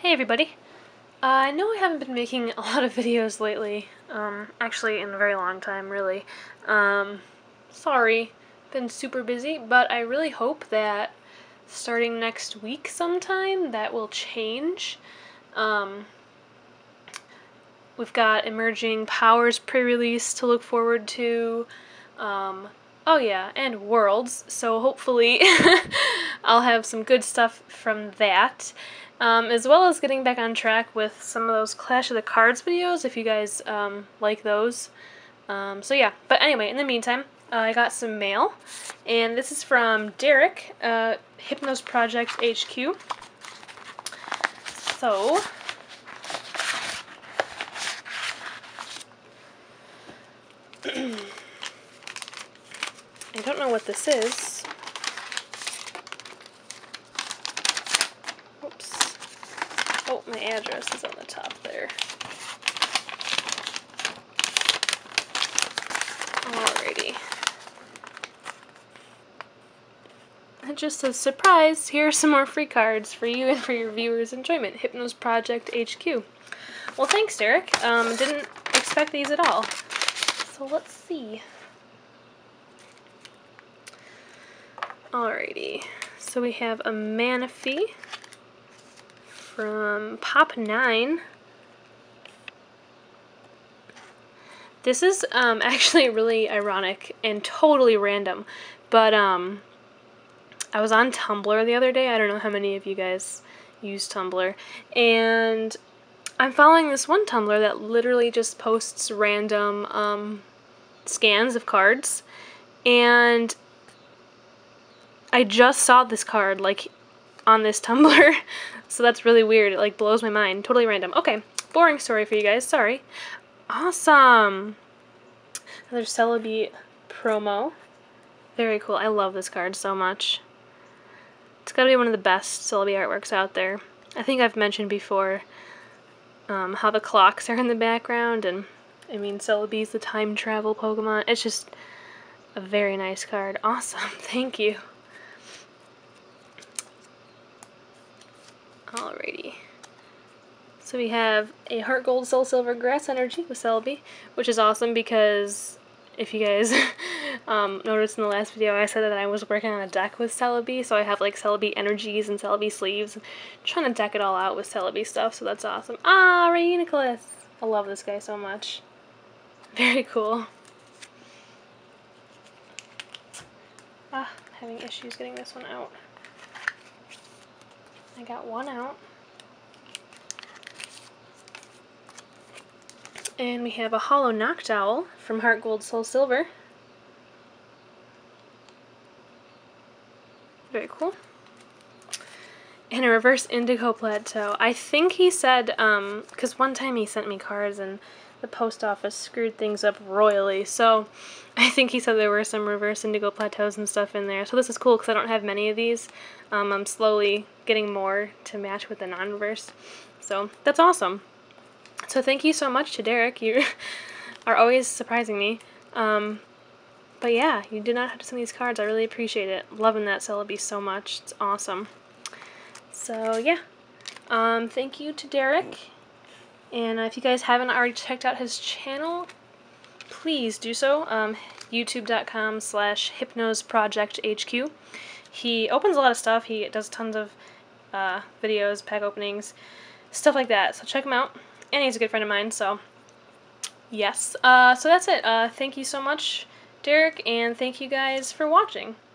Hey everybody! I know I haven't been making a lot of videos lately, actually in a very long time, really. Sorry, been super busy, but I really hope that starting next week sometime that will change. We've got Emerging Powers pre-release to look forward to, oh yeah, and Worlds, so hopefully I'll have some good stuff from that. As well as getting back on track with some of those Clash of the Cards videos, if you guys like those. So yeah, but anyway, in the meantime, I got some mail, and this is from Derek, Hypnos Project HQ. So, I don't know what this is. My address is on the top there. Alrighty. It just says, surprise! Here are some more free cards for you and for your viewers' enjoyment. Hypnos Project HQ. Well, thanks, Derek. Didn't expect these at all. So let's see. Alrighty. So we have a Manaphy from Pop9. This is actually really ironic and totally random, but I was on Tumblr the other day. I don't know how many of you guys use Tumblr, and I'm following this one Tumblr that literally just posts random scans of cards, and I just saw this card like on this Tumblr. So that's really weird. It like blows my mind. Totally random. Okay. Boring story for you guys. Sorry. Awesome. Another Celebi promo. Very cool. I love this card so much. It's gotta be one of the best Celebi artworks out there. I think I've mentioned before how the clocks are in the background, and I mean Celebi's the time travel Pokemon. It's just a very nice card. Awesome. Thank you. Alrighty. So we have a Heart Gold Soul Silver Grass Energy with Celebi, which is awesome because if you guys noticed in the last video, I said that I was working on a deck with Celebi, so I have like Celebi energies and Celebi sleeves. I'm trying to deck it all out with Celebi stuff, so that's awesome. Ah, Reuniclus! I love this guy so much. Very cool. Ah, I'm having issues getting this one out. I got one out. And we have a hollow knockdowel from Heart Gold Soul Silver. Very cool. And a reverse indigo plateau. I think he said, because one time he sent me cards and the post office screwed things up royally, so I think he said there were some reverse indigo plateaus and stuff in there. So this is cool because I don't have many of these. I'm slowly getting more to match with the non-reverse, so that's awesome. So thank you so much to Derek. You are always surprising me. But yeah, you did not have to send these cards. I really appreciate it. Loving that Celebi so much. It's awesome. So yeah, thank you to Derek. And if you guys haven't already checked out his channel, please do so. YouTube.com/HypnosProjectHQ. He opens a lot of stuff. He does tons of videos, pack openings, stuff like that. So check him out. And he's a good friend of mine, so yes. So that's it. Thank you so much, Derek, and thank you guys for watching.